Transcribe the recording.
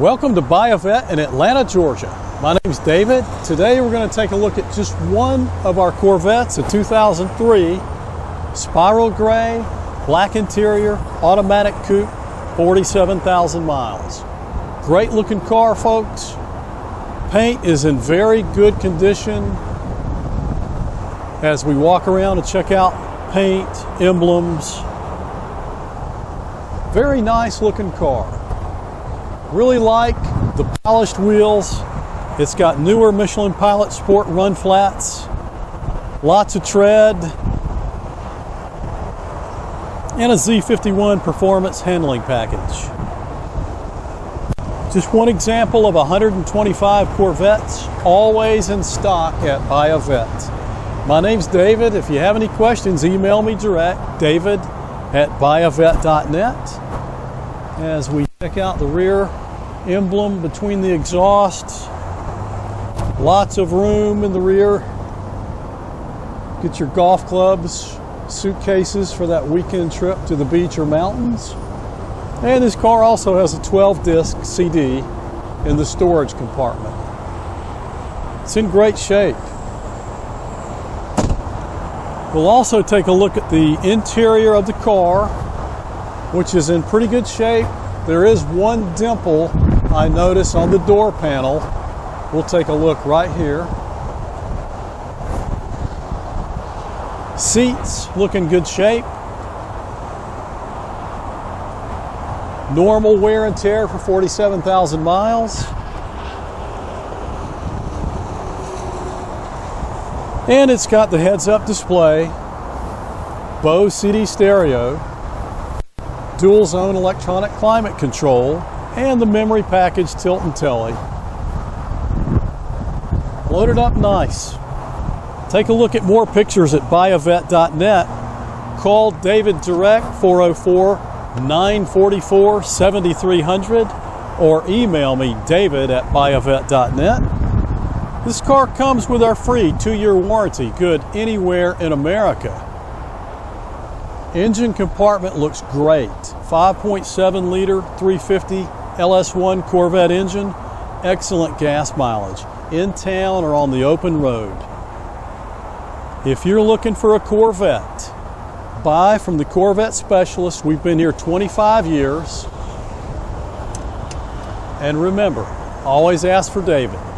Welcome to Buy A Vette in Atlanta, Georgia. My name is David. Today we're going to take a look at just one of our Corvettes, a 2003 spiral gray, black interior, automatic coupe, 47,000 miles. Great looking car, folks. Paint is in very good condition. As we walk around and check out paint, emblems, very nice looking car. Really like the polished wheels. It's got newer Michelin Pilot Sport run flats, lots of tread, and a Z51 performance handling package. Just one example of 125 Corvettes, always in stock at Buy A Vette. My name's David. If you have any questions, email me direct, david@buyavette.net. As we check out the rear emblem between the exhausts. Lots of room in the rear. Get your golf clubs, suitcases for that weekend trip to the beach or mountains. And this car also has a 12-disc CD in the storage compartment. It's in great shape. We'll also take a look at the interior of the car, which is in pretty good shape. There is one dimple I notice on the door panel. We'll take a look right here. Seats look in good shape. Normal wear and tear for 47,000 miles. And it's got the heads-up display, Bose CD stereo, dual zone electronic climate control, and the memory package tilt and telly. Loaded up nice. Take a look at more pictures at buyavette.net. Call David direct, 404-944-7300, or email me david@buyavette.net. This car comes with our free 2-year warranty, good anywhere in America. Engine compartment looks great. 5.7 liter 350 LS1 Corvette engine, excellent gas mileage in town or on the open road. If you're looking for a Corvette, buy from the Corvette Specialist. We've been here 25 years. And remember, always ask for David.